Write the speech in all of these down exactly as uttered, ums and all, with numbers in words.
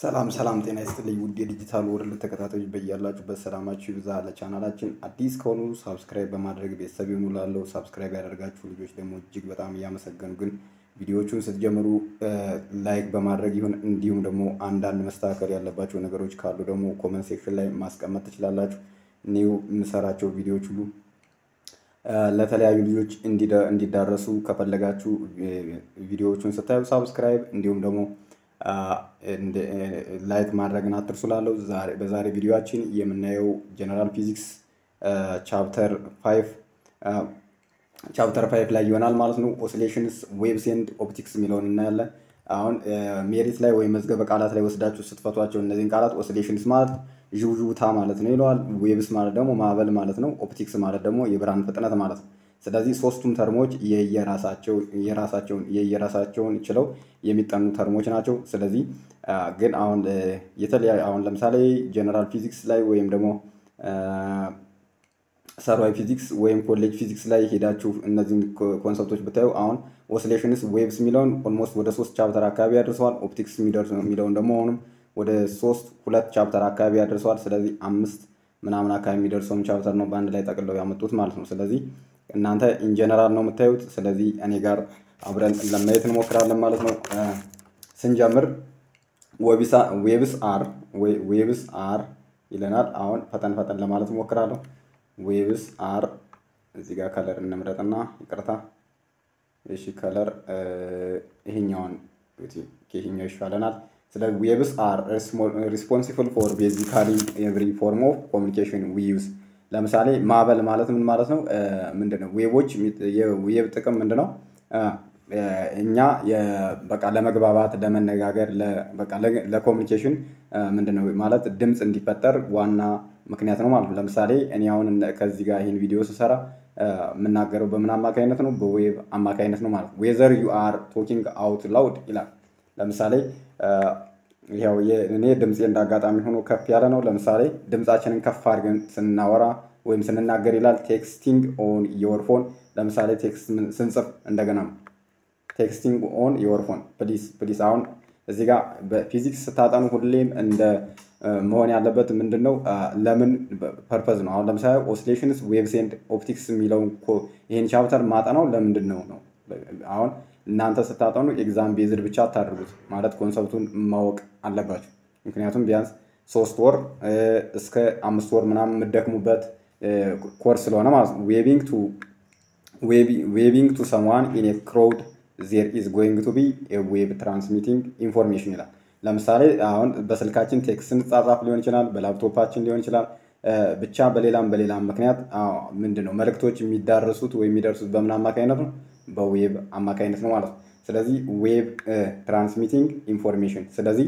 ሰላም ሰላም ጤና ይስጥልኝ ውድ ዲጂታል ወርልድ ተከታታዮች በእያላችሁበት ሰላማችሁ ይብዛ። ለቻናላችን አዲስ ከሆኑ ሰብስክራይብ በማድረግ ቤተሰብ ይሁኑ። ላለው ሰብስክራይብ ያደርጋችሁ ልጆች ደግሞ እጅግ በጣም ያመሰግኑ። ግን ቪዲዮዎቹን ስትጀምሩ ላይክ በማድረግ ይሁን እንዲሁም ደግሞ አንዳንድ መስተካከል ያለባችሁ ነገሮች ካሉ ደግሞ ኮሜንት ሴክሽን ላይ ማስቀመጥ ትችላላችሁ። ኒው ምሰራቸው ቪዲዮዎች ሁሉ ለተለያዩ ልጆች እንዲዳረሱ ከፈለጋችሁ ቪዲዮዎቹን ስታዩ ሰብስክራይብ እንዲሁም ደግሞ ላይክ ማድረግን አትርሱላለሁ። ዛሬ በዛሬ ቪዲዮአችን የምናየው ጀነራል ፊዚክስ ቻፕተር ፋይቭ ቻፕተር ፋይቭ ላይ ይሆናል ማለት ነው። ኦሲሌሽንስ ዌቭስ ኤንድ ኦፕቲክስ የሚለውን እናያለን። አሁን ሜሪት ላይ ወይ መዝገበ ቃላት ላይ ወስዳችሁ ስትፈቷቸው እነዚህን ቃላት ኦሲሌሽንስ ማለት ዥውዥውታ ማለት ነው ይለዋል። ዌቭስ ማለት ደግሞ ማዕበል ማለት ነው። ኦፕቲክስ ማለት ደግሞ የብርሃን ፍጥነት ማለት ነው። ስለዚህ ሶስቱም ተርሞች የየራሳቸው የራሳቸውን የየራሳቸውን ይችላል የሚጠኑ ተርሞች ናቸው። ስለዚህ ግን አሁን የተለያየ አሁን ለምሳሌ ጀነራል ፊዚክስ ላይ ወይም ደግሞ ሰርቫይ ፊዚክስ ወይም ኮሌጅ ፊዚክስ ላይ ሄዳችሁ እነዚህን ኮንሰፕቶች ብታዩ አሁን ኦሲሌሽንስ ዌቭስ ሚለውን ኦልሞስት ወደ ሶስት ቻፕተር አካባቢ ያደርሷል። ኦፕቲክስ ሚለውን ደግሞ አሁንም ወደ ሶስት ሁለት ቻፕተር አካባቢ ያደርሷል። ስለዚህ አምስት ምናምን አካባቢ የሚደርሰው ቻፕተር ነው በአንድ ላይ ተቀለው ያመጡት ማለት ነው። ስለዚህ እናንተ ኢን ጀነራል ነው የምታዩት። ስለዚህ እኔ ጋር አብረን ለማየት እንሞክራለን ማለት ነው። ስንጀምር ዌብስ ዌብስ አር ዌብስ አር ይለናል። አሁን ፈጠን ፈጠን ለማለት ሞክራለሁ። ዌብስ አር እዚህ ጋር ከለር እንመረጥና ይቅርታ እሺ ከለር ይሄኛውን እቺ ከሄኛው ይሻለናል። ስለዚህ ዌብስ አር ሪስፖንሲብል ፎር ቤዚካሊ ኤቭሪ ፎርም ኦፍ ኮሙኒኬሽን ዊ ዩዝ ለምሳሌ ማዕበል ማለት ምን ማለት ነው? ምንድነው ዌቦች የዌብ ጥቅም ምንድነው? እኛ በቃ ለመግባባት ለመነጋገር ለበቃ ለኮሙኒኬሽን ምንድነው ማለት ድምጽ እንዲፈጠር ዋና ምክንያት ነው ማለት ነው። ለምሳሌ እኔ አሁን ከዚህ ጋር ይሄን ቪዲዮ ስሰራ ምናገረው በምን አማካይነት ነው? በዌብ አማካይነት ነው ማለት ነው። whether you are talking out loud ይላል። ለምሳሌ ያው የኔ ድምጽ እንዳጋጣሚ ሆኖ ከፍ ያለ ነው። ለምሳሌ ድምጻችንን ከፍ አድርገን ስናወራ ወይም ስንናገር ይላል። ቴክስቲንግ ኦን ዩወር ፎን ለምሳሌ ቴክስት ስንጽፍ እንደገና ቴክስቲንግ ኦን ዩወር ፎን ፕሊዝ ፕሊዝ። አሁን እዚህ ጋር በፊዚክስ ስታጠኑ ሁሌም እንደ መሆን ያለበት ምንድነው ለምን ፐርፐዝ ነው? አሁን ለምሳሌ ኦሲሌሽንስ ዌቭስ ኤንድ ኦፕቲክስ የሚለው ይሄን ቻፕተር ማጠናው ለምንድን ነው ነው አሁን እናንተ ስታጠኑ ኤግዛም ቤዝድ ብቻ ታደርጉት ማለት ኮንሰፕቱን ማወቅ አለባችሁ። ምክንያቱም ቢያንስ ሶስት ወር እስከ አምስት ወር ምናምን መደክሙበት ኮርስ ስለሆነ ማለት ነው። ዌቪንግ ቱ ዌቪንግ ቱ someone in a crowd there is going to be a wave transmitting information ይላል። ለምሳሌ አሁን በስልካችን ቴክስት እንጻጻፍ ሊሆን ይችላል፣ በላፕቶፓችን ሊሆን ይችላል። ብቻ በሌላም በሌላም ምክንያት ምንድነው መልእክቶች የሚዳረሱት ወይ የሚደርሱት በምን አማካይነት ነው? በዌብ አማካይነት ነው ማለት ነው። ስለዚህ ዌብ ትራንስሚቲንግ ኢንፎርሜሽን ስለዚህ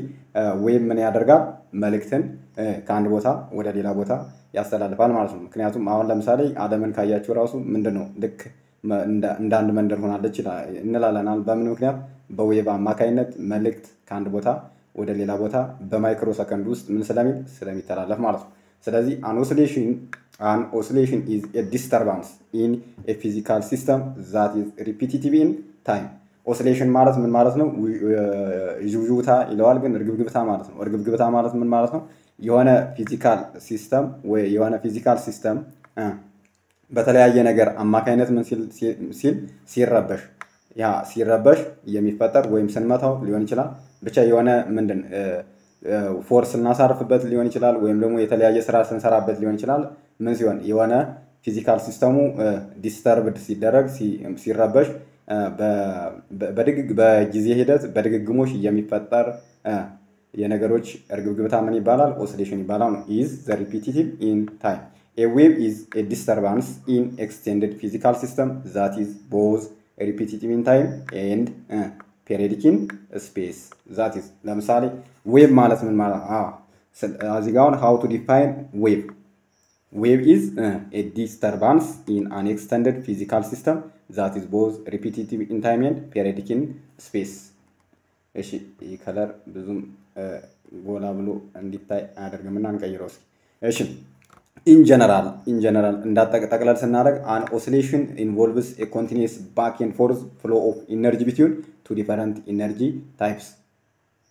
ዌብ ምን ያደርጋል? መልእክትን ከአንድ ቦታ ወደ ሌላ ቦታ ያስተላልፋል ማለት ነው። ምክንያቱም አሁን ለምሳሌ ዓለምን ካያችሁ ራሱ ምንድነው ልክ እንደ አንድ መንደር ሆናለች እንላለን። በምን ምክንያት? በዌብ አማካይነት መልእክት ከአንድ ቦታ ወደ ሌላ ቦታ በማይክሮ ሰከንድ ውስጥ ምን ስለሚል ስለሚተላለፍ ማለት ነው። ስለዚህ an oscillation an oscillation is a disturbance in a physical system that is repetitive in time. oscillation ማለት ምን ማለት ነው? ዥውዥውታ ይለዋል ግን እርግብግብታ ማለት ነው። እርግብግብታ ማለት ምን ማለት ነው? የሆነ ፊዚካል ሲስተም ወይ የሆነ ፊዚካል ሲስተም በተለያየ ነገር አማካይነት ምን ሲል ሲል ሲረበሽ ያ ሲረበሽ የሚፈጠር ወይም ስንመታው ሊሆን ይችላል ብቻ የሆነ ምንድነው ፎርስ እናሳርፍበት ሊሆን ይችላል ወይም ደግሞ የተለያየ ስራ ሰንሰራበት ሊሆን ይችላል። ምን ሲሆን የሆነ ፊዚካል ሲስተሙ ዲስተርብድ ሲደረግ ሲረበሽ በድግግ በጊዜ ሄደት በድግግሞሽ የሚፈጠር የነገሮች እርግብግብታ ምን ይባላል? ኦሲሌሽን ይባላል። is the repetitive in time. a wave is a disturbance in extended physical system that is both repetitive in time and uh, periodic in space. that is ለምሳሌ wave ማለት ምን ማለት አ እዚህ ጋር how to define wave. wave is uh, a disturbance in an extended physical system that is both repetitive in time and periodic in space. እሺ ይከለር ብዙም ጎላ ብሎ እንዲታይ አደርገምና አንቀይሮስ። እሺ in general in general እንዳጠቅጠቅላል ስናደርግ an oscillation involves a continuous back and forth flow of energy between two different energy types.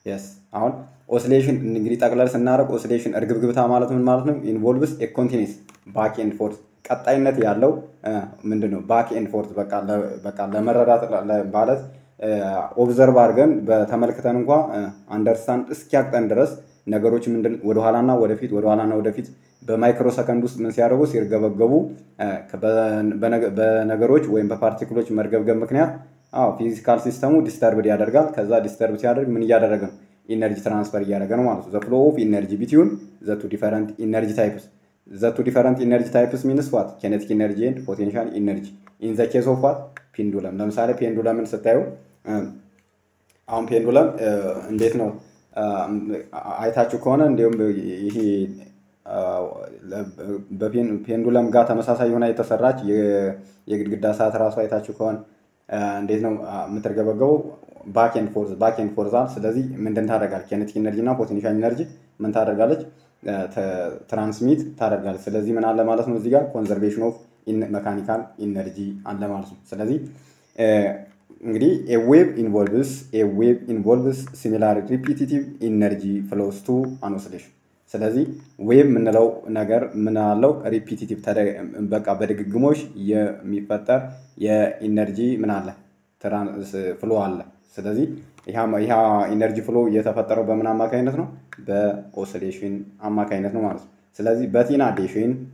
Yes. Now, oscillation in green color scenario, oscillation are given to involves a continuous back and forth. Kataynet yallow, mendeno back and forth. Bakal bakal lemararat balance. Observer gan, thamal katanu kwa understand skyak underas. Nagaroch menden uruhalana urafit uruhalana urafit. Be microsecond us masiaro sir gavag gavu. Be nagaroch we be particulars mergav gamaknya. Ah, physical system disturb yadargal, kaza disturb yadar many yadaragan. Energy transfer yadagan one. The flow of energy between the two different energy types. The two different energy types means what? Kinetic energy and potential energy. In the case of what? Pendulum. Namsale pendulum and satayo. Um, um pendulum uh and no um I touch you corner and he pendulum got a masasa unite sarach you dasatra I touch you con and there's no uh go back and forth back and forth so does he mentaragal kinetic energy now potential energy mentaragal uh transmit taragal so does he manala conservation of in mechanical energy and the mass so does he a wave involves a wave involves similar repetitive energy flows to an oscillation. So that's the wave menalo nagar menalo repetitive tare bakabeg gumosh ye mipatar ye energy menala trans flow alla. So that's the iha energy flow ye tafataro bemana amakainat no the oscillation amakainat no maras. So that's the but in addition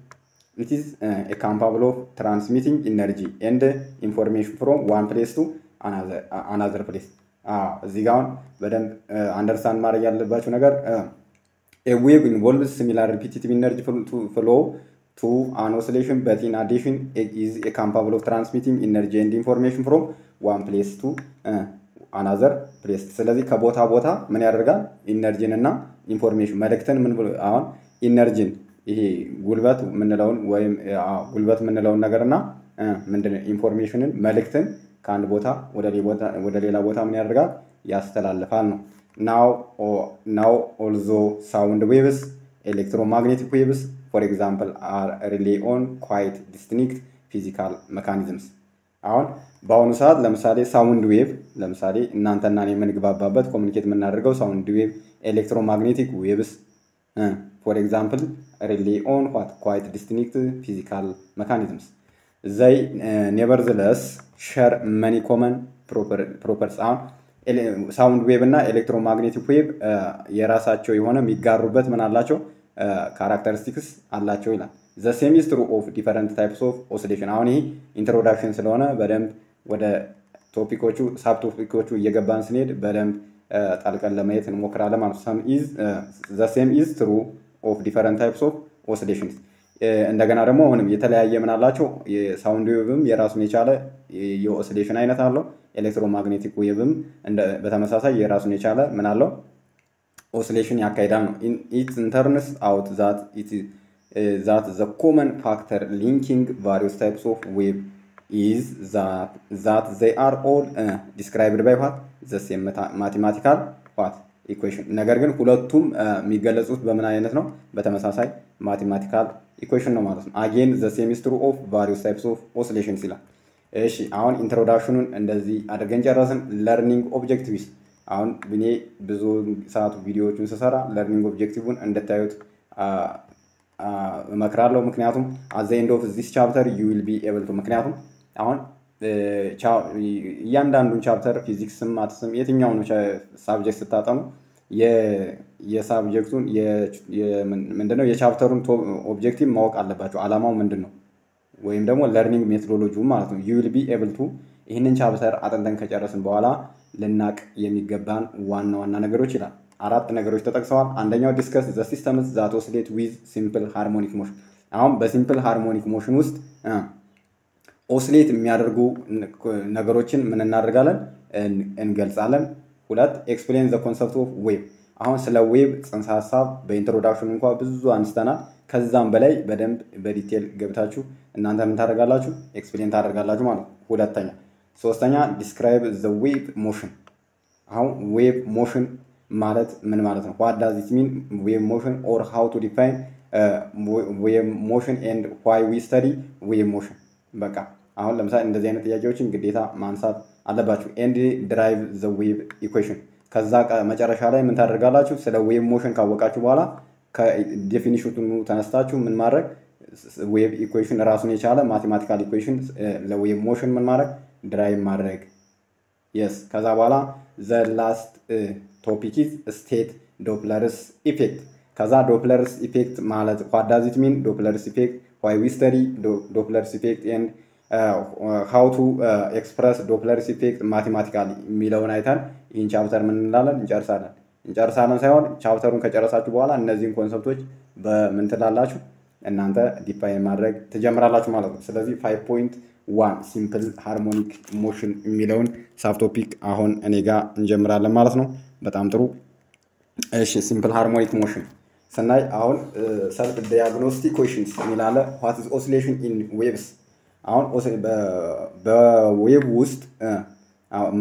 it is uh, a capable of transmitting energy and uh, information from one place to another uh, another place. Ah, zigaon. But uh, understand, Maria uh, a wave involves similar repetitive energy flow to an oscillation, but in addition, it is a capable of transmitting energy and information from one place to uh, another place. So, like kabota bota, many other energy and information. Marekten on energy. He gulbat menalon wayim gulbat menalon nagarna menden informationen melekten kan bota wodali bota wodali la bota men yarga yastalalfal no now or now also sound waves electromagnetic waves for example are really on quite distinct physical mechanisms አሁን በአሁኑ ሰዓት ለምሳሌ ሳውንድ ዌቭ ለምሳሌ እናንተና እኔ የምንግባባበት ኮሙኒኬት የምናደርገው ሳውንድ ዌቭ ኤሌክትሮማግኔቲክ ዌቭስ for example rely on what quite distinct physical mechanisms. They uh, nevertheless share many common proper proper sound ele sound wave and electromagnetic wave uh yerasacho you wanna migarubet manalacho uh characteristics alacho ila. The same is true of different types of oscillation. Aoni introduction salona badem whether topicochu subtopicochu yegaban snid badem uh talkalamet and mokralaman some is uh, the same is true of different types of oscillations. And the Ganaramo, Yetala Yemanalacho, a sound wave, Yeras Nichala, your oscillation Inatalo, electromagnetic wave, and Betamasasa, Yeras Nichala, Manalo, oscillation Yakaidano. In it turns out that it is uh, that the common factor linking various types of wave is that that they are all uh, described by what? The same mathematical what? Equation. Nagargan Kulatum uh Migalasus Bamanayano, but Masai mathematical equation no. Again, the same is true of various types of oscillation sila. Eshi on introduction and the Arganjarazan learning objectives. On Vine Bezo Sat video Chunsara, learning objective and detailed uh uh Macralo Macnatum. At the end of this chapter you will be able to Macnatum. On እያንዳንዱን ቻፕተር ፊዚክስም ማትስም የትኛውን ሳብጀክት ተጣጣሙ የ የሳብጀክቱን የ ምንድነው የቻፕተሩን ኦብጀክቲቭ ማወቅ አለባችሁ አላማው ምንድነው ወይም ደግሞ ለርኒንግ ሜቶዶሎጂው ማለት ነው you will be able to ይሄንን ቻፕተር አጠንተን ከጨረስን በኋላ ልናቅ የሚገባን ዋና ዋና ነገሮች ይላል አራት ነገሮች ተጠቅሰዋል አንደኛው ዲስከስ ዘ ሲስተምስ ዛት ኦሲሌት ዊዝ ሲምፕል ሃርሞኒክ ሞሽን አሁን በሲምፕል ሃርሞኒክ ሞሽን ውስጥ Oscillate miadargu nagarochin menenargalan and engelsalan hulat explains the concept of wave. Ahon sela wave sansa by introduction kwa bizu anstana kazam belay bedem detail gebtachu and antamtargalachu explain targalajman hulatanya. So stanya describes the wave motion. How wave motion marat menmarathon. What does it mean wave motion or how to define uh, wave motion and why we study wave motion. Baka. Ahon lamsa in the Zenatiajoching Gedita Mansat Alabachu and drive the wave equation. ከዛ መጨረሻ ላይ ምን ታደርጋላችሁ ስለ ዌቭ ሞሽን ካወቃችሁ በኋላ ከዴፊኒሽኑን ተነስታችሁ ምን ማድረግ ዌቭ ኢኩዌሽን ራሱን የቻለ ማቴማቲካል ኢኩዌሽን ለዌቭ ሞሽን ምን ማድረግ ድራይቭ ማድረግ yes ከዛ በኋላ the last uh, topic is state Doppler's effect ከዛ Doppler's effect ማለት what does it mean Doppler's effect why we study Doppler's effect and Uh, uh, how to uh, express Doppler's effect mathematically. Milo Nathan in chapter Mandalan in Jarsalan. In Jarsalan Sayon, chapter Kacharasatuala, and Nazim concept which the Mentalalachu and Nanta define Marek Tajamralach Malo. Selezi five point one simple harmonic motion Milon, subtopic Ahon and Ega in Jamrala Malasno, but I'm true. Simple harmonic motion. Sanai Ahon self diagnostic questions Milala, what is oscillation in waves? Aun also the wave wust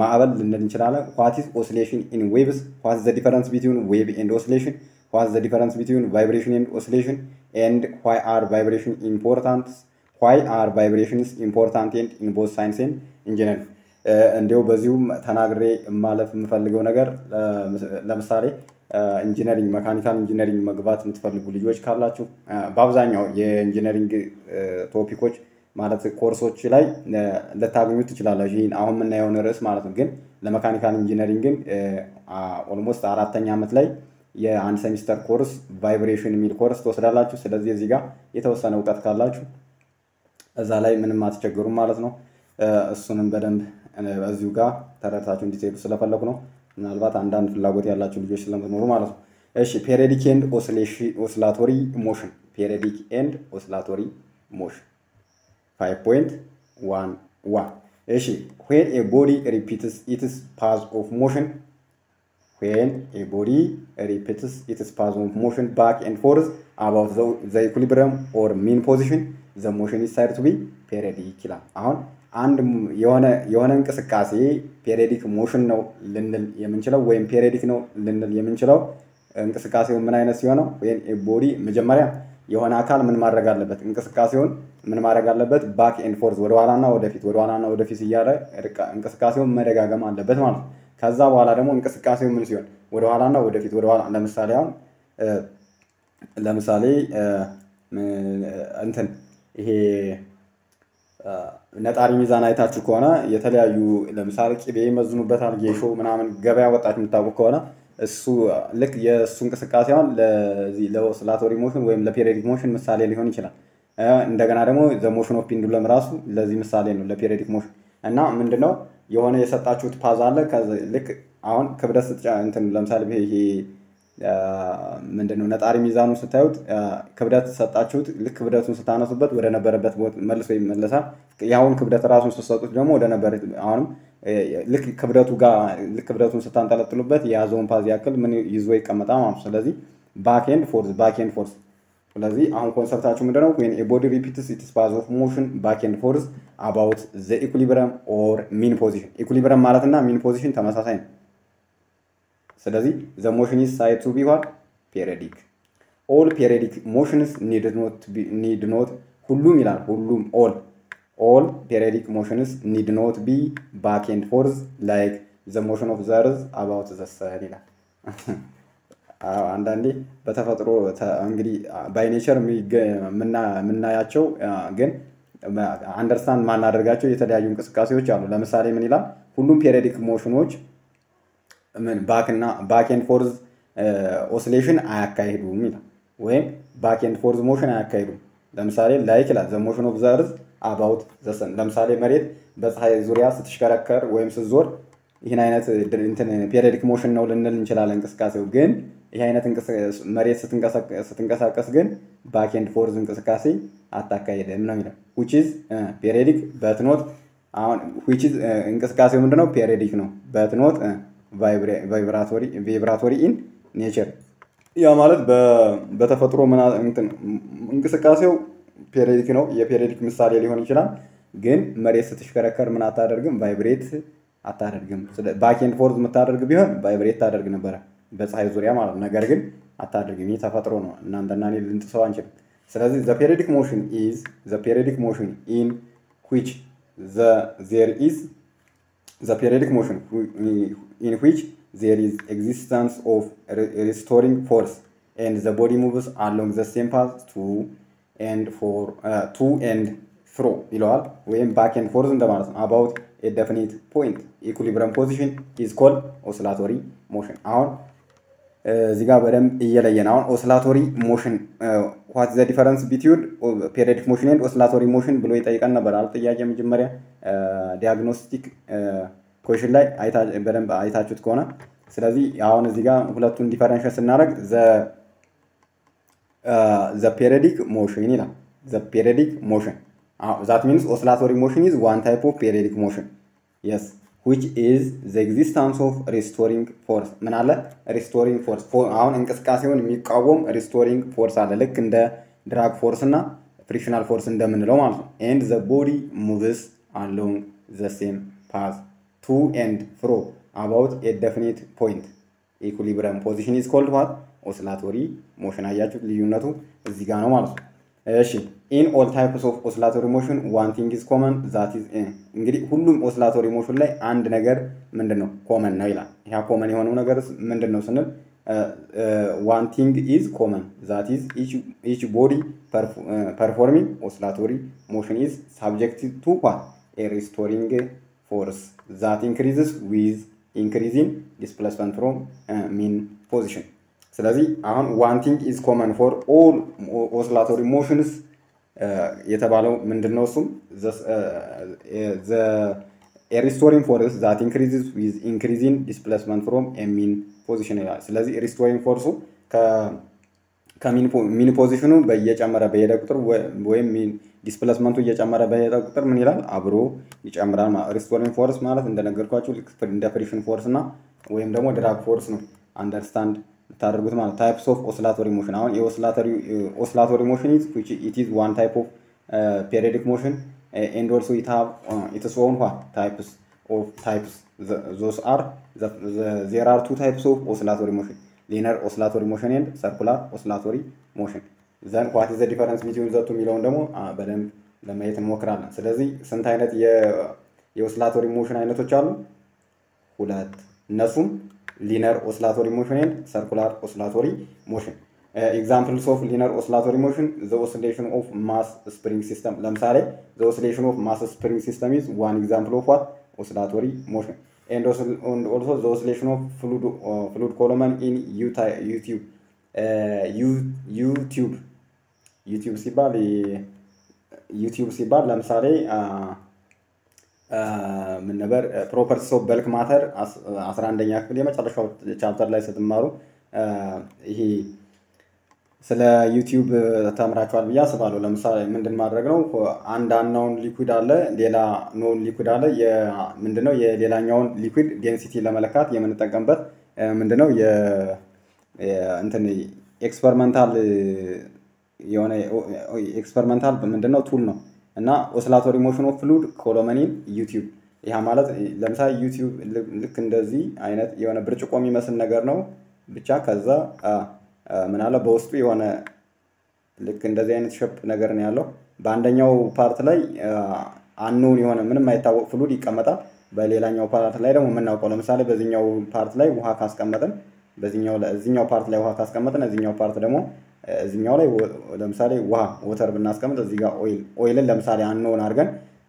maaval linden inchilala what is oscillation in waves what is the difference between wave and oscillation what is the difference between vibration and oscillation and why are vibration important why are vibrations important in both science and engineering እንዴው በዚሁ ተናግሬ ማለፍ የምፈልገው ነገር ለምሳሌ ኢንጂነሪንግ መካኒካል ኢንጂነሪንግ መግባት የምትፈልጉ ልጆች ካላችሁ በአብዛኛው የኢንጂነሪንግ ቶፒኮች ማለት ኮርሶች ላይ ለታገኙት ይችላልላችሁ ይሄን አሁን ምን ያየውን ራስ ማለት ግን ለመካኒካል ኢንጂነሪንግ ግን ኦልሞስት አራተኛ አመት ላይ የአንድ ሴሚስተር ኮርስ ቫይብሬሽን የሚል ኮርስ ተወስዳላችሁ ስለዚህ እዚህ ጋር የተወሰነ ዕውቀት ካላችሁ እዛ ላይ ምንም አትቸገሩ ማለት ነው እሱንም በደንብ በዚሁ ጋር ተረታችሁ እንዲትሄዱ ስለፈለኩ ነው ምናልባት አንድ አንድ ፍላጎት ያላችሁ ልጆች ስለምትኖሩ ማለት ነው እሺ ፔሪዮዲክ ኤንድ ኦሲሌቶሪ ሞሽን ፔሪዮዲክ ኤንድ ኦሲሌቶሪ ሞሽን five point one one. When a body repeats its path of motion, when a body repeats its path of motion back and forth above the, the equilibrium or mean position, the motion is said to be periodic. And Yonan Kasakasi, periodic motion no Lindel Yemenchelo, when periodic no Lindel Yemenchelo, and Kasakasi Manainas Yono, when a body Majamaria. የሆነ አካል ምን ማድረግ አለበት እንቅስቃሴውን ምን ማድረግ አለበት back and forth ወደ ኋላና ወደፊት ወደ ኋላና ወደፊት ይያረ እንቅስቃሴውን መደጋገም አለበት ማለት ከዛ በኋላ ደግሞ እንቅስቃሴው ምን ሲሆን ወደ ኋላና ወደፊት ወደ ኋላ ለምሳሌ አሁን ለምሳሌ እንትን ይሄ ነጣሪ ሚዛን አይታችሁ ከሆነ የተለያዩ ለምሳሌ ቅቤ ይመዝኑበታል ጌሾ ምናምን ገበያ ወጣት የምታውቁ ከሆነ እሱ ለክ የሱ እንቅስቃሴ አሁን ለዚህ ለኦሲሌቶሪ ሞሽን ወይም ለፔሪዮዲክ ሞሽን ምሳሌ ሊሆን ይችላል እንደገና ደግሞ ዘ ሞሽን ኦፍ ፔንዱለም ራሱ ለዚህ ምሳሌ ነው ለፔሪዮዲክ ሞሽን እና ምንድነው የሆነ የሰጣችሁት ፓዝ አለ ከልክ አሁን ክብደት እንትን ለምሳሌ ይሄ ምንድነው ነጣሪ ሚዛኑን ስታዩት ክብደት ሰጣችሁት ልክ ክብደቱን ስታነሱበት ወደ ነበረበት መልሶ ይመለሳል ያውን ክብደት ራሱን ስሰጡት ደግሞ ወደ ነበረበት አሁን ልክ ክብደቱ ጋር ልክ ክብደቱን ስታንጠለጥሉበት ያዘውን ፓዝ ያክል ምን ይዞ ይቀመጣ ማለት ስለዚህ back and forth back and forth ስለዚህ አሁን ኮንሰፕታችሁ ምንድነው when a body repeats its path of motion back and forth about the equilibrium or mean position equilibrium ማለትና mean position ተመሳሳይ ነው ስለዚህ the motion is said to be what periodic all periodic motions need not be need not ሁሉም ይላል ሁሉም all all periodic motions need not be back and forth like the motion of the earth about the sun ይላል አዎ አንዳንዴ በተፈጥሮ እንግዲህ by nature ምና ምናያቸው ግን አንደርስታንድ ማናደርጋቸው የተለያዩ እንቅስቃሴዎች አሉ ለምሳሌ ምን ይላል ሁሉም periodic motionዎች ምን back እና back and forth oscillation አያካሂዱም ይላል ወይ back and forth motion አያካሂዱም ለምሳሌ like ይላል the motion of the earth about the sun ለምሳሌ መሬት በፀሐይ ዙሪያ ስትሽከረከር ወይም ስትዞር ይሄን አይነት እንትን ፔሪዮዲክ ሞሽን ነው ልንል እንችላለን እንቅስቃሴው ግን ይሄ አይነት መሬት ስትንቀሳቀስ ስትንቀሳቀስ ግን back and forth እንቅስቃሴ አታካሂድም ነው የሚለው which is periodic but not which is እንቅስቃሴው ምንድነው periodic ነው but not vibratory vibratory in nature ያ ማለት በተፈጥሮ ምን እንትን እንቅስቃሴው ፔሪዮዲክ ነው የፔሪዮዲክ ምሳሌ ሊሆን ይችላል ግን መሬት ስትሽከረከር ምን አታደርግም ቫይብሬት አታደርግም ስለዚህ back and forth ምታደርግ ቢሆን ቫይብሬት ታደርግ ነበር በፀሐይ ዙሪያ ማለት ነገር ግን አታደርግም ይሄ ተፈጥሮ ነው እናንተና እኔ ልንጥሰው አንችልም ስለዚህ the periodic motion is the periodic motion in which the there is the periodic motion in which there is existence of a restoring force, and the body moves along the same path to and for uh, to and through when back and forth in the about a definite point. Equilibrium position is called oscillatory motion. Now, oscillatory motion. Uh, what's the difference between periodic motion and oscillatory motion? Below it, I can uh, diagnostic uh, question like I thought I thought it corner. So the Ziga differentials and the uh, the periodic motion. The periodic motion. Uh, that means oscillatory motion is one type of periodic motion. Yes. Which is the existence of restoring force. Manala restoring force. For our incaskation, we call restoring force. Like in the drag force and frictional force in the mineral. And the body moves along the same path to and fro about a definite point. Equilibrium position is called what? Oscillatory motion. In all types of oscillatory motion, one thing is common, that is in Hulum oscillatory motion like and nagar mendano common naila. Here common nagars mendano uh one thing is common, that is each each body perf uh, performing oscillatory motion is subjected to what? A restoring force that increases with increasing displacement from uh, mean position. So one thing is common for all oscillatory motions. Uh, the a restoring force that increases with increasing displacement from a mean position. So restoring force mean position by each amara by mean displacement to each amara by abro each amara restoring force and the nagarquachu force na drag force no understand. Types of oscillatory motion. Now, oscillatory uh, oscillatory motion is which it is one type of uh, periodic motion, uh, and also it have uh, its own what types of types. The, those are the, the there are two types of oscillatory motion: linear oscillatory motion and circular oscillatory motion. Then what is the difference between the two? Milon demo, ah, but then the main thing more clear. So that's it. Sometimes yeah, oscillatory motion I know to chalo. Hulat nasum. Linear oscillatory motion and circular oscillatory motion. Uh, examples of linear oscillatory motion: the oscillation of mass spring system. Lamsare, the oscillation of mass spring system is one example of what? Oscillatory motion. And also, and also the oscillation of fluid uh, fluid column in YouTube. Uh, you, YouTube. YouTube siba the YouTube siba lamsare. Uh, Uh, uh, properties of bulk matter as as randenya kule mechalashot chapter lay setmaru eh sele YouTube tamraachwal biya sabalo lemsale mindin madreg no and unknown liquid alle lela known liquid alle ye mindino ye lelañawon liquid density lemelekat yementegenbet mindino ye enteni experimental yone experimental mindino tool no. And now, oscillatory motion of fluid column in YouTube. This YouTube look in the Z. I net you want a bridge of me mess in Nagarno, Bichakaza, Manala Bostu, you want a look in the Zen ship Nagarnello, Bandano partly, unknown you want a minimata fluid camata, Balilano partly, woman of column salad, Bazino partly, Wahakas Camatan, Bazino Zino partly, Wahakas Camatan, as in your part demo. Zignole lemsale ውሃ water ብናስቀምጥ እዚህ ጋር oil oil ለምሳሌ አንኖን አርገን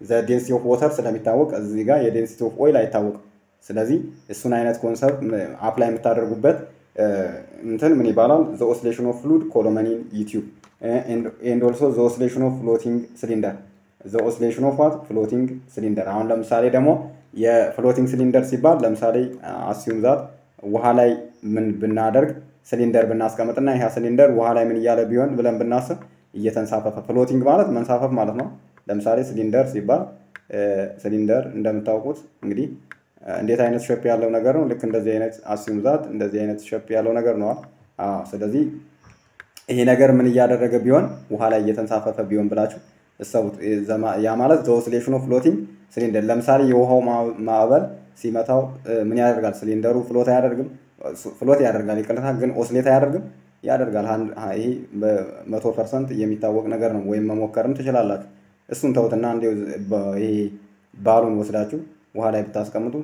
the density of water ስለሚታወቅ እዚህ ጋር የdensity of oil አይታወቅም ስለዚህ እሱን አይነት ኮንሰፕት አፕላይ የምታደርጉበት እንትን ምን ይባላል the oscillation of fluid column in YouTube and and also the oscillation of floating cylinder the oscillation of what floating cylinder አሁን ለምሳሌ ደግሞ የfloating cylinder ሲባል ለምሳሌ assume that ውሃ ላይ ምን ብናደርግ Cylinder Benascamatana has cylinder, while I'm in Yala beyond Villam Benasa, yet and suffer floating mallet, Mansaf of Malano, Lamsari cylinder, Siba, cylinder, and them tauputs, Ingri, and the Zenith Shapia Lonagar, look in the Zenith, assume that, and the Zenith Shapia Lonagar no, ah, so does he Inagar many Yada Regabion, Uhala yet and suffer beyond Brachu, the South is the Yamalas, the oscillation of floating cylinder, Lamsari Yoho Marvel, Simatao, Minyargal cylinder, float airgum. Float Yargal, Hagan, Oslet Yarg, Yargal, Hai, Mato Percent, Yemita Wagnagar, Waymo current to Shalak. Soon taught a Nandi by Baron was Rachu, Wahab Taskamatu,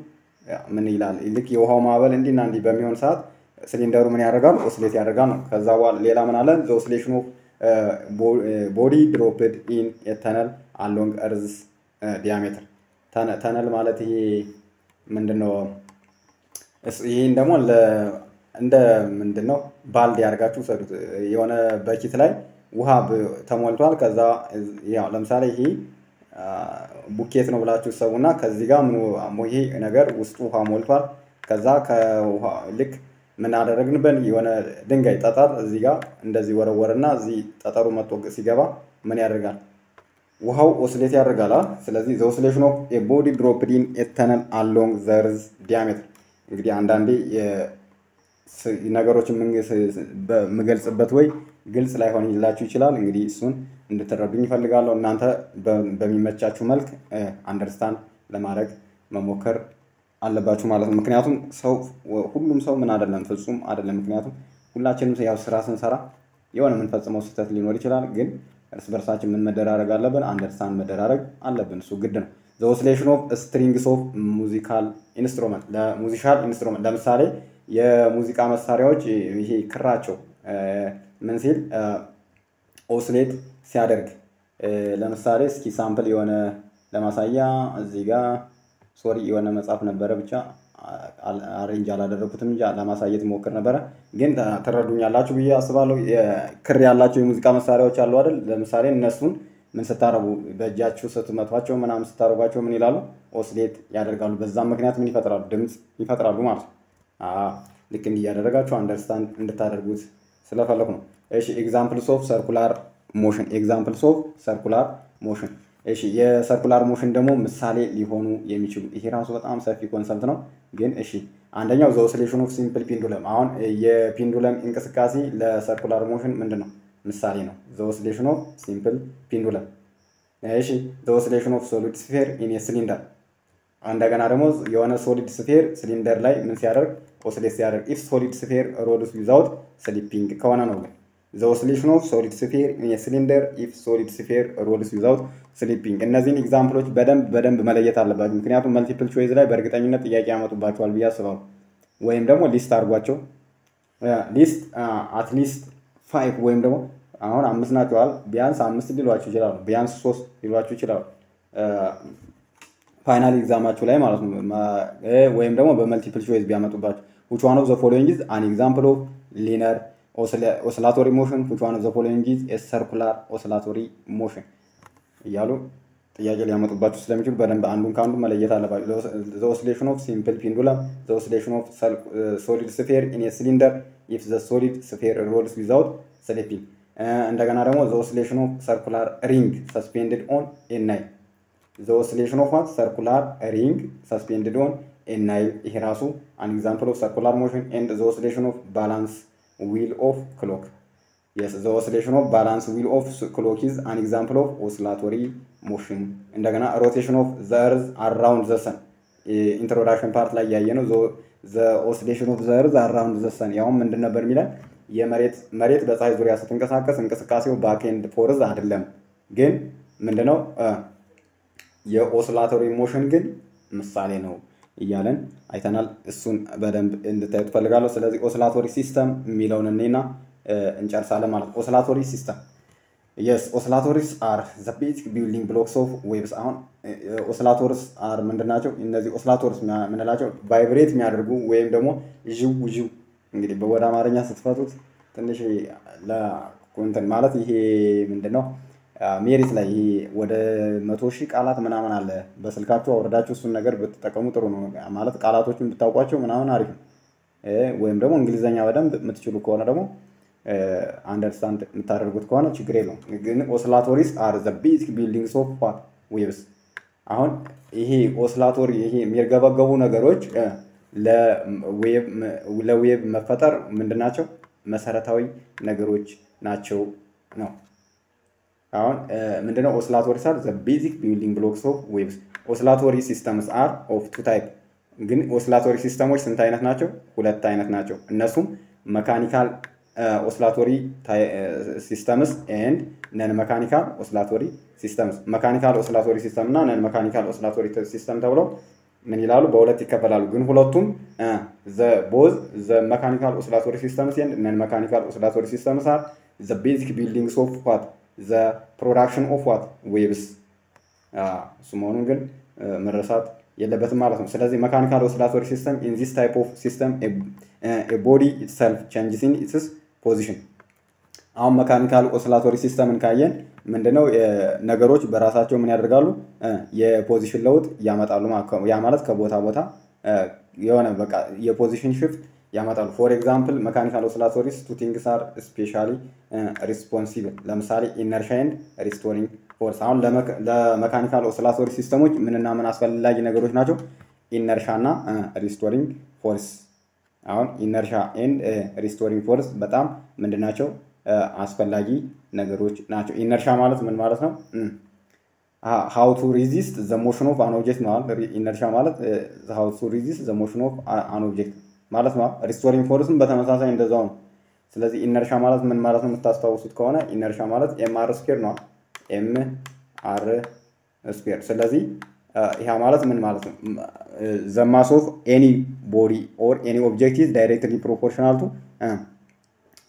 ምን ይላል ይልክ የውሃው ማበል እንዲና እንዲ በሚሆን ሰዓት ሲሊንደሩ ምን ያደርጋል ኦሲሌት ያደርጋል ነው ከዛ በኋላ ሌላ ምን አለ ዘ ኦሲሌሽን ኦፍ ቦዲ ድሮፕድ ኢን ኤ ተነል አሎንግ እርዝ ዲያሜትር ተነል ማለት ይሄ ምንድነው ይሄን ደግሞ ለ እንደ ምንድነው ባልድ ያርጋችሁ ሰዱት የሆነ በኪት ላይ ውሃ ተሞልቷል ከዛ ያው ለምሳሌ ይሄ ቡኬት ነው ብላችሁ ሰውና ከዚህ ጋር ምን ሞይ ነገር ውስጥ ውሃ ሞልቷል ከዛ ከውሃ ልክ ምን አደረግንበን የሆነ ድንጋይ ጠጠር እዚህ ጋር እንደዚህ ወረወረና እዚህ ጠጠሩ መጥቶ ሲገባ ምን ያደርጋል ውሃው ኦሲሌት ያደርጋል ስለዚህ ዘ ኦሲሌሽን ኦፍ ኤ ቦዲ ድሮፕድ ኢን ኤ ተነል አሎንግ ዘ እርዝ ዲያሜትር እንግዲህ አንዳንዴ ነገሮችን በመገልጽበት ወይ ግልጽ ላይሆን ይላችሁ ይችላል እንግዲህ እሱን እንድትረዱኝ ፈልጋለሁ እናንተ በሚመቻችሁ መልኩ አንደርስታንድ ለማድረግ መሞከር አለባችሁ ማለት ነው ምክንያቱም ሰው ሁሉም ሰው ምን አይደለም ፍጹም አይደለም ምክንያቱም ሁላችንም ያው ስራ ስንሰራ የሆነ ምን ፈጽመው ስህተት ሊኖር ይችላል ግን እርስ በርሳችን ምን መደራረግ አለብን አንደርስታንድ መደራረግ አለብን እሱ ግድ ነው ዘ ኦሲሌሽን ኦፍ ስትሪንግስ ኦፍ ሙዚካል ኢንስትሩመንት ለሙዚካል ኢንስትሩመንት ለምሳሌ የሙዚቃ መሳሪያዎች ይሄ ክራቸው ምን ሲል ኦሲሌት ሲያደርግ ለምሳሌ እስኪ ሳምፕል የሆነ ለማሳያ እዚህ ጋር ሶሪ የሆነ መጻፍ ነበር ብቻ አሬንጅ አላደረኩትም ያ ለማሳየት ሞክር ነበር ግን ተረዱኛላችሁ ብዬ አስባለሁ ክር ያላችሁ የሙዚቃ መሳሪያዎች አሉ አይደል ለምሳሌ እነሱን ምን ስታረቡ በእጃችሁ ስትመቷቸው ምናም ስታረጓቸው ምን ይላሉ ኦሲሌት ያደርጋሉ በዛ ምክንያት ምን ይፈጥራሉ ድምጽ ይፈጥራሉ ማለት አዎ ልክ እንዲያደረጋችሁ አንደርስታንድ እንድታደርጉት ስለፈለኩ ነው እሺ ኤግዛምፕልስ ኦፍ ሰርኩላር ሞሽን ኤግዛምፕልስ ኦፍ ሰርኩላር ሞሽን እሺ የሰርኩላር ሞሽን ደግሞ ምሳሌ ሊሆኑ የሚችሉ ይሄ ራሱ በጣም ሰፊ ኮንሰፕት ነው ግን እሺ አንደኛው ዘ ኦሲሌሽን ኦፍ ሲምፕል ፔንዱለም አሁን የፔንዱለም እንቅስቃሴ ለሰርኩላር ሞሽን ምንድነው ምሳሌ ነው ዘ ኦሲሌሽን ኦፍ ሲምፕል ፔንዱለም እሺ ዘ ኦሲሌሽን ኦፍ ሶሊድ ስፌር ኢን ኤ ሲሊንደር እንደገና ደግሞ የሆነ ሶሊድ ስፌር ሲሊንደር ላይ ምን ሲያደርግ ኦሲሌት ሲያደርግ ኢፍ ሶሊድ ስፌር ሮልስ ዊዛውት ስሊፒንግ ከሆነ ነው ግን ዘ ኦሲሌሽን ኦፍ ሶሊድ ስፌር ኢን ኤ ሲሊንደር ኢፍ ሶሊድ ስፌር ሮልስ ዊዛውት ስሊፒንግ እነዚህን ኤግዛምፕሎች በደንብ በደንብ መለየት አለባችሁ ምክንያቱም መልቲፕል ቾይስ ላይ በእርግጠኝነት ጥያቄ ያመጡባችኋል ብዬ አስባለሁ ወይም ደግሞ ሊስት አድርጓቸው ሊስት አት ሊስት ፋይቭ ወይም ደግሞ አሁን አምስት ናቸዋል ቢያንስ አምስት ሊሏችሁ ይችላል ቢያንስ ሶስት ሊሏችሁ ይችላል ፋይናል ኤግዛማቹ ላይ ማለት ነው ወይም ደግሞ በመልቲፕል ቾይስ ቢያመጡባችሁ which one of the following is an example of linear oscillatory motion which one of the following is a circular oscillatory motion እያሉ ጥያቄ ሊያመጡባችሁ ስለሚችል በደንብ አንዱን ካንዱ መለየት አለባችሁ the oscillation of simple pendulum the oscillation of solid sphere in a cylinder if the solid sphere rolls without slipping እንደገና ደግሞ the oscillation of circular ring suspended on a nail the oscillation of a circular ring suspended on a nail here also an example of circular motion and the oscillation of balance wheel of clock yes the oscillation of balance wheel of clock is an example of oscillatory motion andagana rotation of the earth around the sun introduction part ላይ ያየነው the oscillation of the earth around the sun ያው ምንድን ነበር የሚለን የመሬት መሬት በፀሐይ ዙሪያ ስትንቀሳቀስ እንቅስቃሴው back and forth አይደለም ግን ምንድነው የኦሲሌተሪ ሞሽን ግን ምሳሌ ነው ይያለን አይተናል እሱን በደንብ እንድታዩት ፈልጋለሁ ስለዚህ ኦሲሌተሪ ሲስተም ሚለውን እነና እንጨርሳለን ማለት ኦሲሌተሪ ሲስተም yes oscillators are the basic building blocks of waves አሁን oscillators are ምንድናቸው እነዚህ oscillators ምንላቸው ቫይብሬት የሚያደርጉ ወይም ደግሞ ጅው ጅው እንግዲህ በወደ አማርኛ ስትፈቱት ትንሽ ላ ኮንተን ማለት ይሄ ምንድነው ሜሪት ላይ ወደ መቶ ሺህ ቃላት ምናምን አለ በስልካችሁ አወርዳችሁ እሱን ነገር በተጠቀሙ ጥሩ ነው ማለት ቃላቶችን ብታውቋቸው ምናምን አሪፍ ነው ወይም ደግሞ እንግሊዘኛ በደንብ የምትችሉ ከሆነ ደግሞ አንደርስታንድ የምታደርጉት ከሆነ ችግር የለውም ግን oscillatories are the basic buildings of waves አሁን ይሄ oscillator ይሄ የሚርገበገቡ ነገሮች ለዌቭ ለዌቭ መፈጠር ምንድናቸው መሰረታዊ ነገሮች ናቸው ነው አሁን ምንድነው oscillatories are the basic building blocks of waves oscillatory systems are of two type ግን oscillatory systems ስንት አይነት ናቸው ሁለት አይነት ናቸው እነሱም mechanical oscillatory systems and non mechanical oscillatory systems mechanical oscillatory system እና non mechanical oscillatory system ተብለው من يلالو باولتي كفلالو جن هولاتهم آه the both the mechanical oscillatory systems and non-mechanical oscillatory systems are the basic buildings of what the production of what waves آه سمعون جن مرسات يلا بس معلوم سلازي mechanical oscillatory system in this type of system a a body itself changes in its position. Our mechanical oscillatory system in كائن من دنو نجاروش براساتو من الرجالو يه position load يامات علوما ك يامات كبوتها بوتها يهونه بق يه position shift يامات علو. For example, mechanical oscillatories two things are especially responsible. لمثال inertia and restoring force. عن لما لما mechanical oscillatory system من النام ناسفل لا جنجاروش ناتو inertia نا restoring force. عن inertia and restoring force بتام من دناتو Aspalagi, Nagaruch, Nacho, inertia malas, man malas. How to resist the motion of an object mal, inertia malas, how to resist the motion of an object. Malasma, restoring force, but Amasa in the zone. So that's inertia malas, man malas, Taspa Sutcona, inertia malas, M R square not M R square. So that's the Hamalas, man malas. The mass of any body or any object is directly proportional to.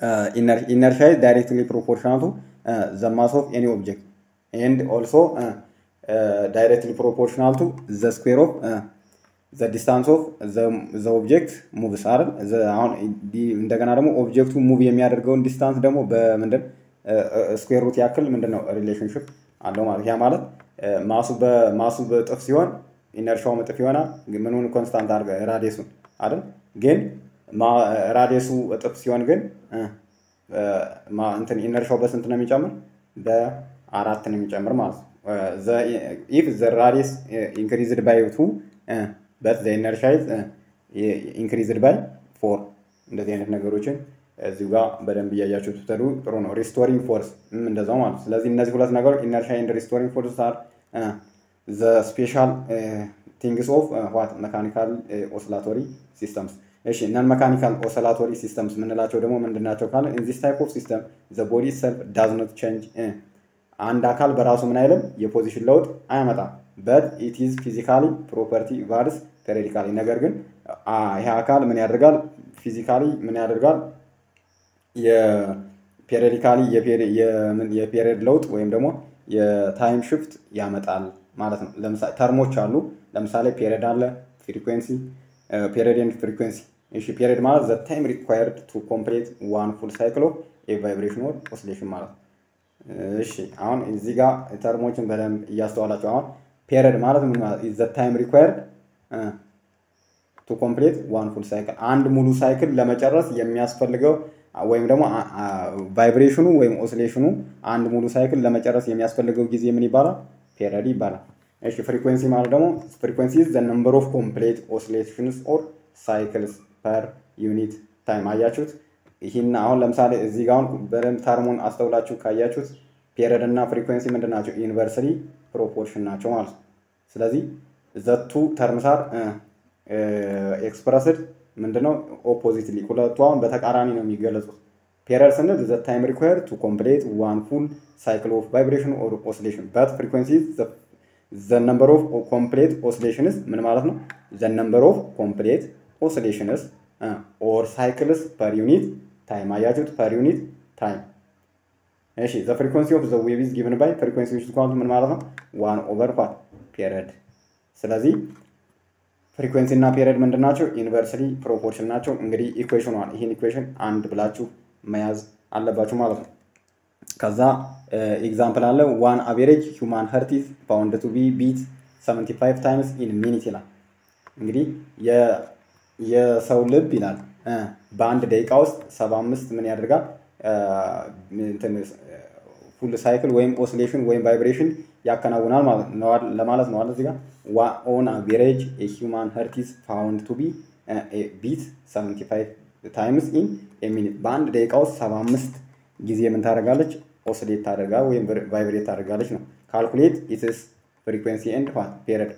Uh, iner inertia is directly proportional to uh, the mass of any object and also uh, uh, directly proportional to the square of uh, the distance of the, the object moves are the uh, object to move yemiyadergew distance demo bemindel square root yakil mindeno relationship allo ማለት ያ ማለት ማሱ በማሱ በጥፍ ሲሆን inertia መጥፍ ይሆናል ምንሆነ constant አርገ radius አይደል ግን Radius option again. Ma anthen inertia bas anthen nami chamber the arat nami chamber mass. The if the radius increased by two, but the inertia is increased by four. That is another question. Zuga barambia yachu tutaru prono restoring force. That is one. So that in this class nagar inertia and restoring force are the special things of what mechanical oscillatory systems. Non-mechanical oscillatory systems in this type of system the body itself does not change and akal barasu min ailem ye position load ayamata but it is physically property varies periodically neger gin ah akal min yadergal physically min yadergal ye periodically ye ye period load ወይም ደግሞ ye time shift ያመጣል ማለት ነው ለምሳሌ ተርሞች አሉ ለምሳሌ period አለ frequency Uh, period and frequency. If you period mass, the time required to complete one full cycle of a vibration or oscillation mass. She on in ziga termochum belem yastola on period mass is the time required uh, to complete one full cycle. And mulu cycle lamacharas yemias felego ወይም ደግሞ vibration ወይም oscillation and mulu cycle lamacharas yemias felego gizi yemibara period ibara. Actually, frequency is frequency is the number of complete oscillations or cycles per unit time. Ayachut hin now lamsale zigaun berem thermon astawlachu kayachut period and frequency mendnachu inversely proportion nachu mal selezi the two terms are expressed mendno oppositely kulatu awon beteqarani no migeletsu period is the time required to complete one full cycle of vibration or oscillation but frequency is the The number of complete oscillations, the number of complete oscillations uh, or cycles per unit time. Ayachut per unit time. Actually, the frequency of the wave is given by frequency which is called one over what period. So frequency na period mandanacho inversely proportional nacho ingri equation one. In equation and blachu mayaz alla bachu malath. Kaza uh, example alle one average human heart is found to be beat seventy-five times in a minute ila ingidi ye ye saw lib ilal eh band deqa us seventy-five men yaderga eh full cycle ወይም oscillation ወይም vibration ያከናውናል ማለት ነው ለማለት ነው አለ እዚጋ on average a human heart is found to be uh, a beat seventy-five times in a minute band deqa us seventy-five ጊዜ ምን ታደርጋለች ኦሲሌት ታደርጋ ወይም ቫይብሬት ታደርጋለች ነው ካልኩሌት ኢትስ ፍሪኩዌንሲ ኤንድ ዋት ፔሪድ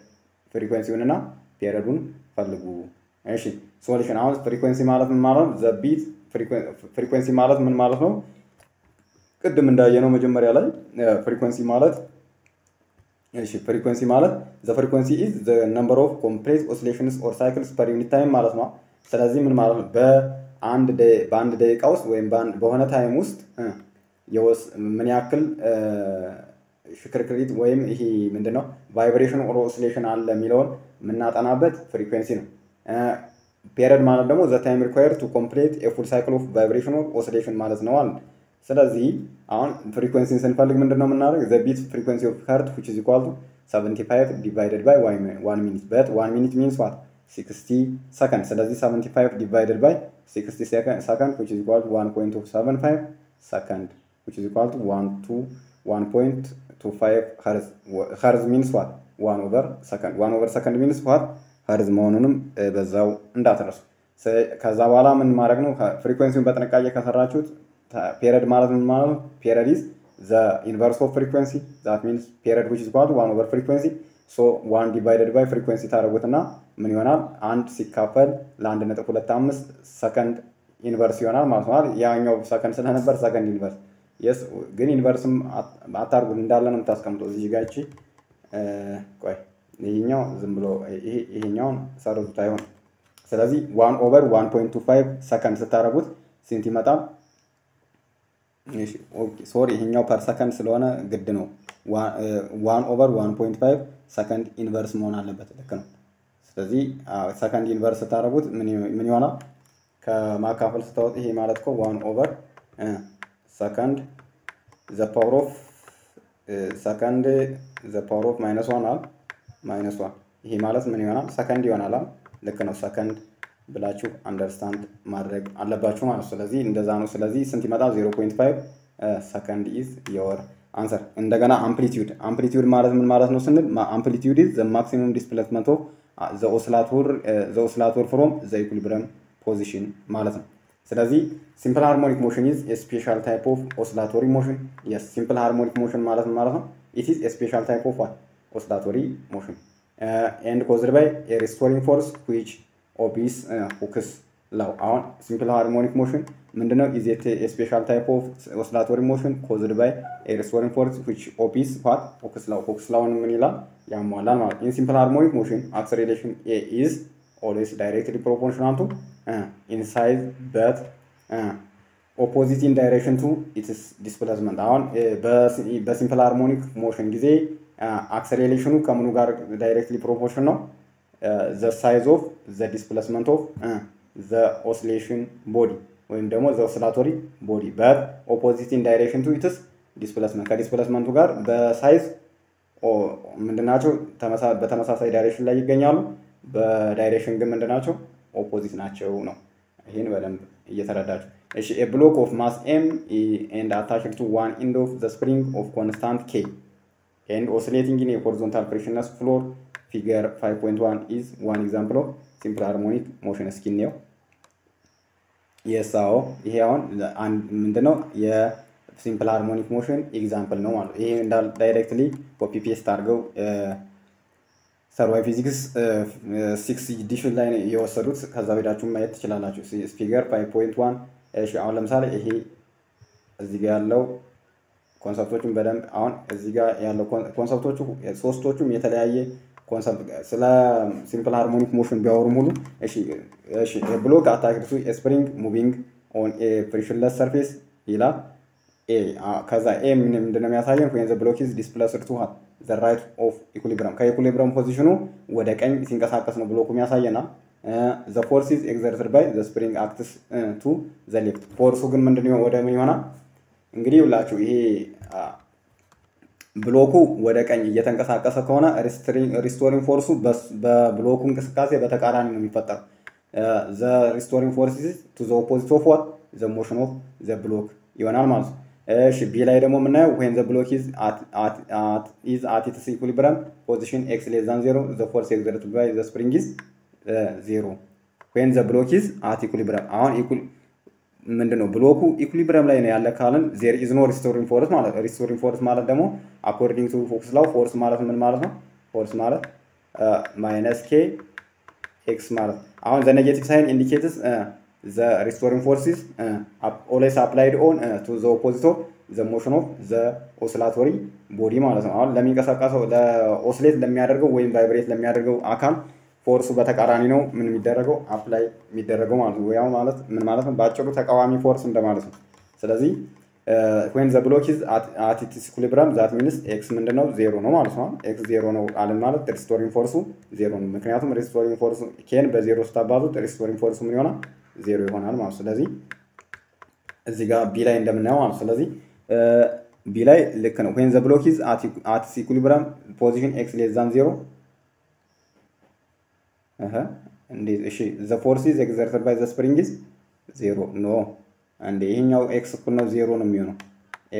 ፍሪኩዌንሲውንና ፔሪዱን ፈልጉ እሺ ሶሉሽን አውት ፍሪኩዌንሲ ማለት ምን ማለት ነው ዘ ቢት ፍሪኩዌንሲ ማለት ምን ማለት ነው ቅድም እንዳየነው መጀመሪያ ላይ ፍሪኩዌንሲ ማለት frequency the frequency is the number of compressed oscillations or cycles per unit time malatma. So and day band day cows when band bohana time must yours maniacal shukrakrit when he mendeno vibration or oscillation al milon menat anabet frequency no. Period maladamo the time required to complete a full cycle of vibration or oscillation malas no. So that's the on frequency in the beat frequency of heart which is equal to seventy-five divided by one minute. But one minute means what? sixty seconds. So that's seventy-five divided by sixty seconds, second, which is equal to one point two seven five second, which is equal to one to one point two five hertz. Hertz means what? one over second. one over second means what? Hertz mononum bezaw ndatrasu. So kaza wala min maragnu frequency betanakaye kasarachut. Period maratun period is the inverse of frequency. That means period which is equal to one over frequency. So one divided by frequency taragutana minional and sikapel land netapulatamus second inverse yonal maswal yang of second second second inverse. Yes, green inverse atargundalanum taskam to zigachi uh koi nino zimblo inyon sarutayon. Salazi one over one point two five second sataragut centimeter. Okay, sorry, hinyo per second Salona Gedeno. one over one point five second inverse mona lebet. So the second inverse tarabut manuana Makapel Stot Himalatko one over second the power of second the power of minus one al minus one. Himalas manuana second yonala the kind of second Blachu understand Marreg Alabachuan Salazi in the Zano Salazi centimeter zero point five second is your answer. In the Gana amplitude. Amplitude Marasman Maras no send amplitude is the maximum displacement of the oscillator the oscillator from the equilibrium position Marasm. Salazi simple harmonic motion is a special type of oscillatory motion. Yes, simple harmonic motion Maras Marasm. It is a special type of what? Oscillatory motion. Uh, and caused by a restoring force which obvious uh, focus law on simple harmonic motion Mandana is yet a, a special type of oscillatory motion caused by a restoring force which obvious what focus law focus law in Manila Yamalana. In simple harmonic motion acceleration A is always directly proportional to uh, in size but uh, opposite in direction to its displacement down a uh, simple harmonic motion is a uh, acceleration directly proportional Uh, the size of the displacement of uh, the oscillation body when the oscillatory body but opposite in direction to its displacement ka displacement to gar the size or mendinacho tamasa betamasasai direction la yigenyalu ba direction ge mendinacho opposite nacho no ihin belam yeteradachu a block of mass m and attached to one end of the spring of constant k and oscillating in a horizontal frictionless floor. Figure five point one is one example of simple harmonic motion skin neo. Yes, so here on the and no yeah simple harmonic motion example no one and directly for P P S targo uh survey physics uh, uh six different line your salutes has a figure five point one as I'm sorry he as the yellow concept on as the yellow concept to source to metal Concept simple harmonic motion biormulu a block attached to a spring moving on a pressureless surface ila a kaza a minimum dynamic when the block is displaced to the right of equilibrium ka equilibrium position wede qan sinkasakas no block miasayena the force is exerted by the spring acts to the left force gun mendinu wede min yona ingidi yulachu ihi Bloku whether can yet and casacona restoring restoring force bus the blocum cascase but a the restoring forces to the opposite of what the motion of the block. Even normals. Uh should be like the moment now when the block is at at at is at its equilibrium position x less than zero, the force exerted by the spring is uh, zero. When the block is at equilibrium on equal Mendeno block equilibrium line Alakalan, there is no restoring force mala restoring force mala demo according to Focus law force marathon marathon force mala uh minus k x marathon. On the negative sign indicates uh the restoring forces uh, always applied on uh, to the opposite of the motion of the oscillatory body. All let me the oscillate let me adargo when vibrate let me adargo akan force በተቃራኒ ነው ምን የሚደረገው አፕላይ የሚደረገው ማለት ነው ያው ማለት ምን ማለት ነው ባጭሩ ተቃዋሚ ፎርስ እንደማለት ነው ስለዚህ when the block is at, at its equilibrium that means x ምንድነው zero ነው ማለት ነው x zero ነው አለ ማለት restoring force zero ነው ምክንያቱም restoring force can በ0 ስታባዙት restoring force ምን ይሆናል zero ይሆናል ማለት ስለዚህ እዚህ ጋር b ላይ እንደምናየው ማለት ስለዚህ b ላይ ልክ ነው when the block is at at its equilibrium position x less than zero Uh-huh. And this, the force is exerted by the spring is zero. No. And in now x equal to zero no mu.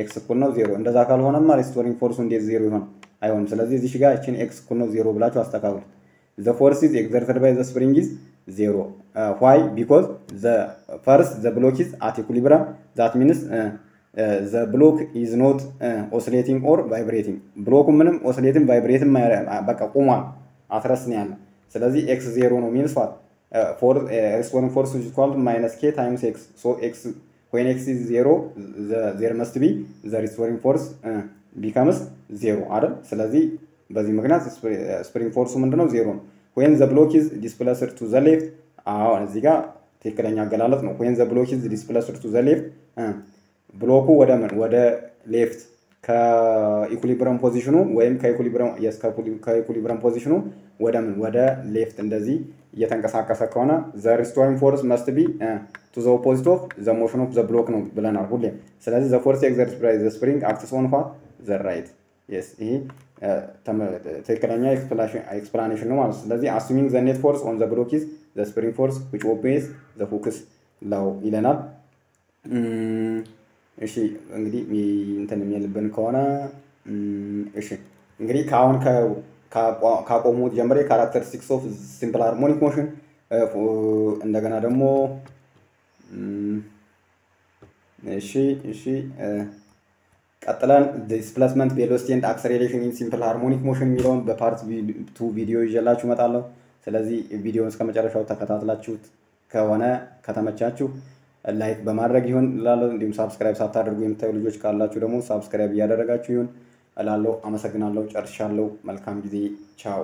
X equal to zero. And the zakal one restoring force on this zero one. I want so this is x equal to zero black was the The force is exerted by the spring is zero. Uh, why? Because the first the block is at equilibrium. That means uh, uh, the block is not uh, oscillating or vibrating. Block minimum oscillating vibrating my uh, back So x zero no means what? Uh, for uh, restoring force which is called minus k times x. So x when x is zero, the, there must be the restoring force uh, becomes zero. Other so the uh, spring force is zero. When the block is displaced to the left, ah, ziga take no. When the block is displaced to the left, uh, block wada left. Ka equilibrium position ወይም ከኢኩሊብራም yes ከኢኩሊብራም position ወደ ምን ወደ left እንደዚህ እየተንቀሳቀሰ ከሆነ the restoring force must be uh, to the opposite of the motion of the block ነው ብለናል ሁሌ ስለዚህ the force exerted by the spring acts on what the right yes ይሄ ተከራኛ explanation explanation ነው ማለት ስለዚህ assuming the net force on the block is the spring force which obeys the Hooke's law ይለናል እሺ እንግዲህ እንትን የሚልብን ከሆነ እሺ እንግዲህ ካሁን ካቆሙት ጀምሬ ካራክተሪስቲክስ ኦፍ ሲምፕል ሃርሞኒክ ሞሽን እንደገና ደግሞ እሺ እሺ ቀጥለን ዲስፕሌስመንት ቬሎሲቲ ኤንድ አክሰለሬሽን ኢን ሲምፕል ሃርሞኒክ ሞሽን የሚለውን በፓርት ሁለት ቪዲዮ ይዤላችሁ እመጣለሁ ስለዚህ ቪዲዮውን እስከመጨረሻው ተከታተላችሁት ከሆነ ከተመቻችሁ ላይክ በማድረግ ይሁን ላለው እንዲሁም ሰብስክራይብ ሳታደርጉ የምታዩ ልጆች ካላችሁ ደግሞ ሰብስክራይብ ያደረጋችሁ ይሁን ላለው አመሰግናለሁ ጨርሻለሁ መልካም ጊዜ ቻው